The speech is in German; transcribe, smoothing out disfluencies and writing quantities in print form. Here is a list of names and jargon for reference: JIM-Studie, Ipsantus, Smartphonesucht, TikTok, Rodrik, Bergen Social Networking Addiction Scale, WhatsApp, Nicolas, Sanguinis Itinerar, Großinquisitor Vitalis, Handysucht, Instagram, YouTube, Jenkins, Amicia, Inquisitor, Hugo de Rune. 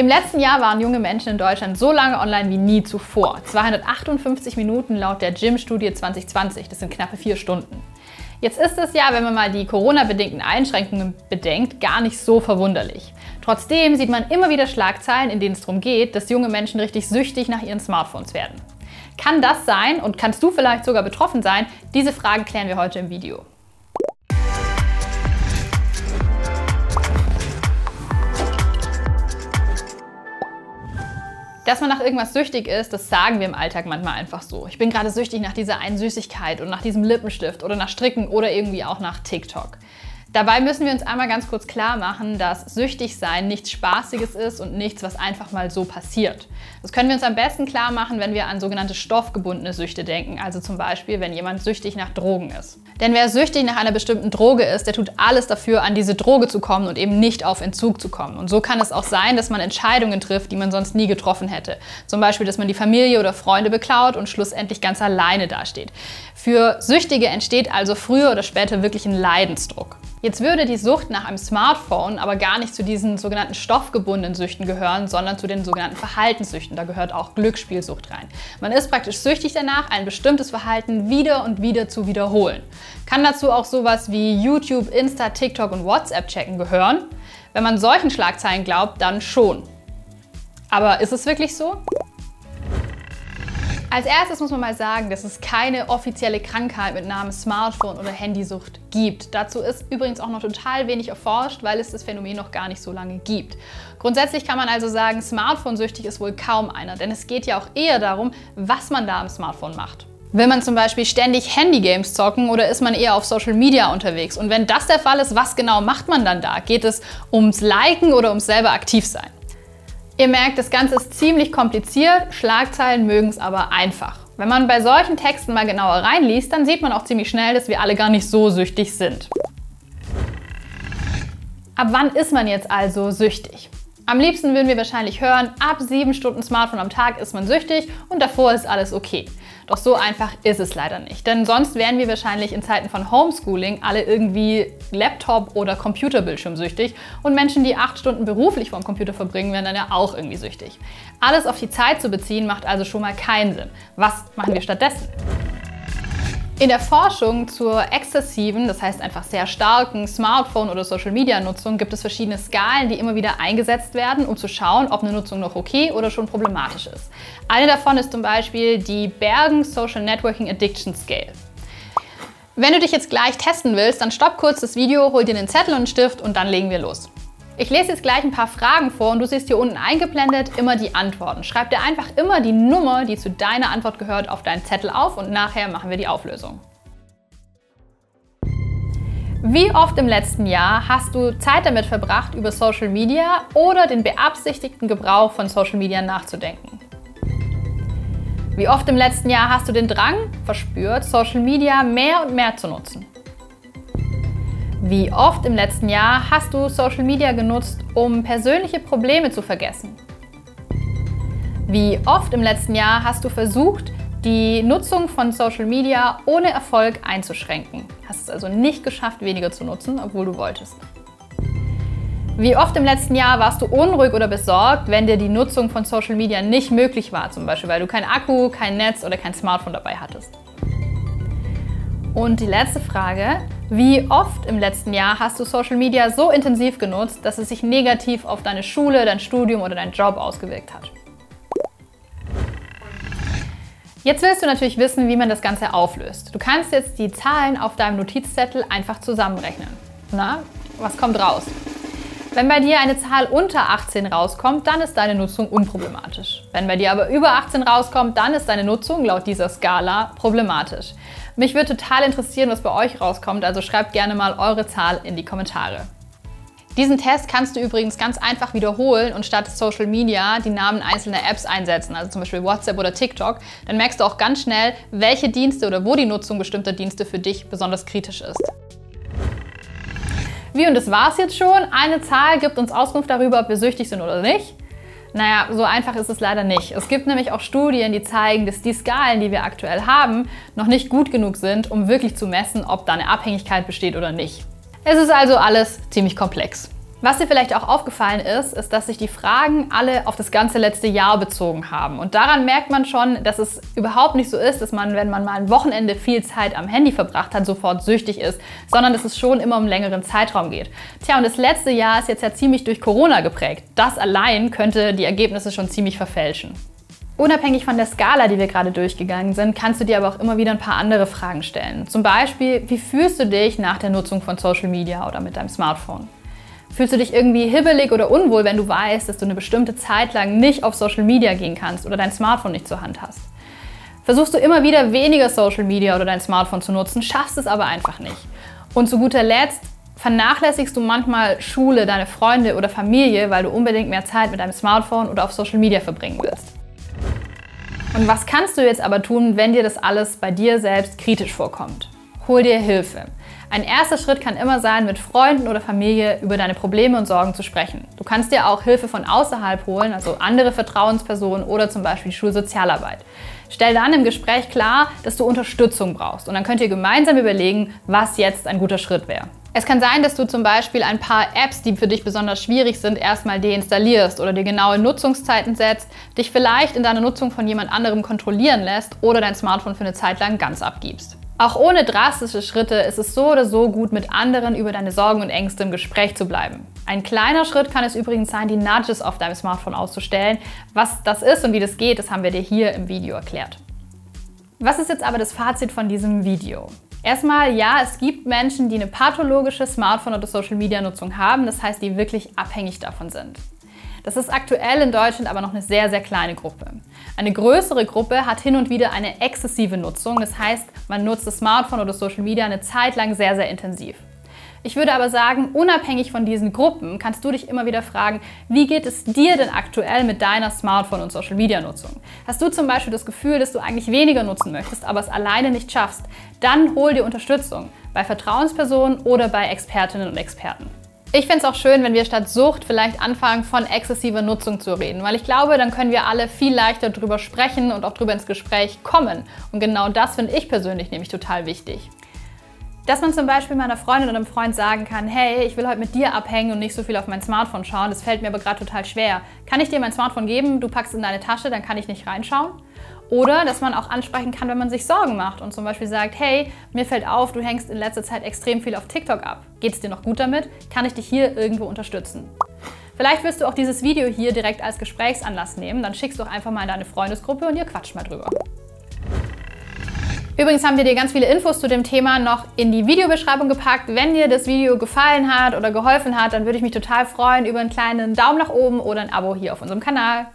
Im letzten Jahr waren junge Menschen in Deutschland so lange online wie nie zuvor. 258 Minuten laut der JIM-Studie 2020, das sind knappe 4 Stunden. Jetzt ist es ja, wenn man mal die Corona-bedingten Einschränkungen bedenkt, gar nicht so verwunderlich. Trotzdem sieht man immer wieder Schlagzeilen, in denen es darum geht, dass junge Menschen richtig süchtig nach ihren Smartphones werden. Kann das sein und kannst du vielleicht sogar betroffen sein? Diese Fragen klären wir heute im Video. Dass man nach irgendwas süchtig ist, das sagen wir im Alltag manchmal einfach so. Ich bin gerade süchtig nach dieser einen Süßigkeit oder nach diesem Lippenstift oder nach Stricken oder irgendwie auch nach TikTok. Dabei müssen wir uns einmal ganz kurz klar machen, dass süchtig sein nichts Spaßiges ist und nichts, was einfach mal so passiert. Das können wir uns am besten klar machen, wenn wir an sogenannte stoffgebundene Süchte denken, also zum Beispiel, wenn jemand süchtig nach Drogen ist. Denn wer süchtig nach einer bestimmten Droge ist, der tut alles dafür, an diese Droge zu kommen und eben nicht auf Entzug zu kommen. Und so kann es auch sein, dass man Entscheidungen trifft, die man sonst nie getroffen hätte. Zum Beispiel, dass man die Familie oder Freunde beklaut und schlussendlich ganz alleine dasteht. Für Süchtige entsteht also früher oder später wirklich ein Leidensdruck. Jetzt würde die Sucht nach einem Smartphone aber gar nicht zu diesen sogenannten stoffgebundenen Süchten gehören, sondern zu den sogenannten Verhaltenssüchten. Da gehört auch Glücksspielsucht rein. Man ist praktisch süchtig danach, ein bestimmtes Verhalten wieder und wieder zu wiederholen. Kann dazu auch sowas wie YouTube, Insta, TikTok und WhatsApp checken gehören? Wenn man solchen Schlagzeilen glaubt, dann schon. Aber ist es wirklich so? Als erstes muss man mal sagen, dass es keine offizielle Krankheit mit Namen Smartphone oder Handysucht gibt. Dazu ist übrigens auch noch total wenig erforscht, weil es das Phänomen noch gar nicht so lange gibt. Grundsätzlich kann man also sagen, Smartphone-süchtig ist wohl kaum einer, denn es geht ja auch eher darum, was man da am Smartphone macht. Will man zum Beispiel ständig Handygames zocken oder ist man eher auf Social Media unterwegs? Und wenn das der Fall ist, was genau macht man dann da? Geht es ums Liken oder ums selber aktiv sein? Ihr merkt, das Ganze ist ziemlich kompliziert, Schlagzeilen mögen es aber einfach. Wenn man bei solchen Texten mal genauer reinliest, dann sieht man auch ziemlich schnell, dass wir alle gar nicht so süchtig sind. Ab wann ist man jetzt also süchtig? Am liebsten würden wir wahrscheinlich hören, ab 7 Stunden Smartphone am Tag ist man süchtig und davor ist alles okay. Doch so einfach ist es leider nicht, denn sonst wären wir wahrscheinlich in Zeiten von Homeschooling alle irgendwie Laptop- oder Computerbildschirm süchtig und Menschen, die 8 Stunden beruflich vorm Computer verbringen, werden dann ja auch irgendwie süchtig. Alles auf die Zeit zu beziehen, macht also schon mal keinen Sinn. Was machen wir stattdessen? In der Forschung zur exzessiven, das heißt einfach sehr starken Smartphone- oder Social-Media-Nutzung gibt es verschiedene Skalen, die immer wieder eingesetzt werden, um zu schauen, ob eine Nutzung noch okay oder schon problematisch ist. Eine davon ist zum Beispiel die Bergen Social Networking Addiction Scale. Wenn du dich jetzt gleich testen willst, dann stopp kurz das Video, hol dir einen Zettel und einen Stift und dann legen wir los. Ich lese jetzt gleich ein paar Fragen vor und du siehst hier unten eingeblendet immer die Antworten. Schreib dir einfach immer die Nummer, die zu deiner Antwort gehört, auf deinen Zettel auf und nachher machen wir die Auflösung. Wie oft im letzten Jahr hast du Zeit damit verbracht, über Social Media oder den beabsichtigten Gebrauch von Social Media nachzudenken? Wie oft im letzten Jahr hast du den Drang verspürt, Social Media mehr und mehr zu nutzen? Wie oft im letzten Jahr hast du Social Media genutzt, um persönliche Probleme zu vergessen? Wie oft im letzten Jahr hast du versucht, die Nutzung von Social Media ohne Erfolg einzuschränken? Hast es also nicht geschafft, weniger zu nutzen, obwohl du wolltest. Wie oft im letzten Jahr warst du unruhig oder besorgt, wenn dir die Nutzung von Social Media nicht möglich war, zum Beispiel, weil du keinen Akku, kein Netz oder kein Smartphone dabei hattest? Und die letzte Frage: Wie oft im letzten Jahr hast du Social Media so intensiv genutzt, dass es sich negativ auf deine Schule, dein Studium oder deinen Job ausgewirkt hat? Jetzt willst du natürlich wissen, wie man das Ganze auflöst. Du kannst jetzt die Zahlen auf deinem Notizzettel einfach zusammenrechnen. Na, was kommt raus? Wenn bei dir eine Zahl unter 18 rauskommt, dann ist deine Nutzung unproblematisch. Wenn bei dir aber über 18 rauskommt, dann ist deine Nutzung laut dieser Skala problematisch. Mich würde total interessieren, was bei euch rauskommt, also schreibt gerne mal eure Zahl in die Kommentare. Diesen Test kannst du übrigens ganz einfach wiederholen und statt Social Media die Namen einzelner Apps einsetzen, also zum Beispiel WhatsApp oder TikTok. Dann merkst du auch ganz schnell, welche Dienste oder wo die Nutzung bestimmter Dienste für dich besonders kritisch ist. Wie, und das war's jetzt schon? Eine Zahl gibt uns Auskunft darüber, ob wir süchtig sind oder nicht? Naja, so einfach ist es leider nicht. Es gibt nämlich auch Studien, die zeigen, dass die Skalen, die wir aktuell haben, noch nicht gut genug sind, um wirklich zu messen, ob da eine Abhängigkeit besteht oder nicht. Es ist also alles ziemlich komplex. Was dir vielleicht auch aufgefallen ist, ist, dass sich die Fragen alle auf das ganze letzte Jahr bezogen haben. Und daran merkt man schon, dass es überhaupt nicht so ist, dass man, wenn man mal ein Wochenende viel Zeit am Handy verbracht hat, sofort süchtig ist, sondern dass es schon immer um einen längeren Zeitraum geht. Tja, und das letzte Jahr ist jetzt ja ziemlich durch Corona geprägt. Das allein könnte die Ergebnisse schon ziemlich verfälschen. Unabhängig von der Skala, die wir gerade durchgegangen sind, kannst du dir aber auch immer wieder ein paar andere Fragen stellen. Zum Beispiel, wie fühlst du dich nach der Nutzung von Social Media oder mit deinem Smartphone? Fühlst du dich irgendwie hibbelig oder unwohl, wenn du weißt, dass du eine bestimmte Zeit lang nicht auf Social Media gehen kannst oder dein Smartphone nicht zur Hand hast? Versuchst du immer wieder weniger Social Media oder dein Smartphone zu nutzen, schaffst es aber einfach nicht. Und zu guter Letzt vernachlässigst du manchmal Schule, deine Freunde oder Familie, weil du unbedingt mehr Zeit mit deinem Smartphone oder auf Social Media verbringen willst. Und was kannst du jetzt aber tun, wenn dir das alles bei dir selbst kritisch vorkommt? Hol dir Hilfe. Ein erster Schritt kann immer sein, mit Freunden oder Familie über deine Probleme und Sorgen zu sprechen. Du kannst dir auch Hilfe von außerhalb holen, also andere Vertrauenspersonen oder zum Beispiel die Schulsozialarbeit. Stell dann im Gespräch klar, dass du Unterstützung brauchst und dann könnt ihr gemeinsam überlegen, was jetzt ein guter Schritt wäre. Es kann sein, dass du zum Beispiel ein paar Apps, die für dich besonders schwierig sind, erstmal deinstallierst oder dir genaue Nutzungszeiten setzt, dich vielleicht in deiner Nutzung von jemand anderem kontrollieren lässt oder dein Smartphone für eine Zeit lang ganz abgibst. Auch ohne drastische Schritte ist es so oder so gut, mit anderen über deine Sorgen und Ängste im Gespräch zu bleiben. Ein kleiner Schritt kann es übrigens sein, die Nudges auf deinem Smartphone auszustellen. Was das ist und wie das geht, das haben wir dir hier im Video erklärt. Was ist jetzt aber das Fazit von diesem Video? Erstmal, ja, es gibt Menschen, die eine pathologische Smartphone- oder Social-Media-Nutzung haben, das heißt, die wirklich abhängig davon sind. Das ist aktuell in Deutschland aber noch eine sehr, sehr kleine Gruppe. Eine größere Gruppe hat hin und wieder eine exzessive Nutzung, das heißt, man nutzt das Smartphone oder Social Media eine Zeit lang sehr, sehr intensiv. Ich würde aber sagen, unabhängig von diesen Gruppen kannst du dich immer wieder fragen, wie geht es dir denn aktuell mit deiner Smartphone- und Social Media Nutzung? Hast du zum Beispiel das Gefühl, dass du eigentlich weniger nutzen möchtest, aber es alleine nicht schaffst? Dann hol dir Unterstützung bei Vertrauenspersonen oder bei Expertinnen und Experten. Ich fände es auch schön, wenn wir statt Sucht vielleicht anfangen, von exzessiver Nutzung zu reden, weil ich glaube, dann können wir alle viel leichter drüber sprechen und auch drüber ins Gespräch kommen. Und genau das finde ich persönlich nämlich total wichtig. Dass man zum Beispiel meiner Freundin oder einem Freund sagen kann, hey, ich will heute mit dir abhängen und nicht so viel auf mein Smartphone schauen, das fällt mir aber gerade total schwer. Kann ich dir mein Smartphone geben, du packst es in deine Tasche, dann kann ich nicht reinschauen? Oder dass man auch ansprechen kann, wenn man sich Sorgen macht und zum Beispiel sagt, hey, mir fällt auf, du hängst in letzter Zeit extrem viel auf TikTok ab. Geht's dir noch gut damit? Kann ich dich hier irgendwo unterstützen? Vielleicht willst du auch dieses Video hier direkt als Gesprächsanlass nehmen, dann schickst du auch einfach mal in deine Freundesgruppe und ihr quatscht mal drüber. Übrigens haben wir dir ganz viele Infos zu dem Thema noch in die Videobeschreibung gepackt. Wenn dir das Video gefallen hat oder geholfen hat, dann würde ich mich total freuen über einen kleinen Daumen nach oben oder ein Abo hier auf unserem Kanal.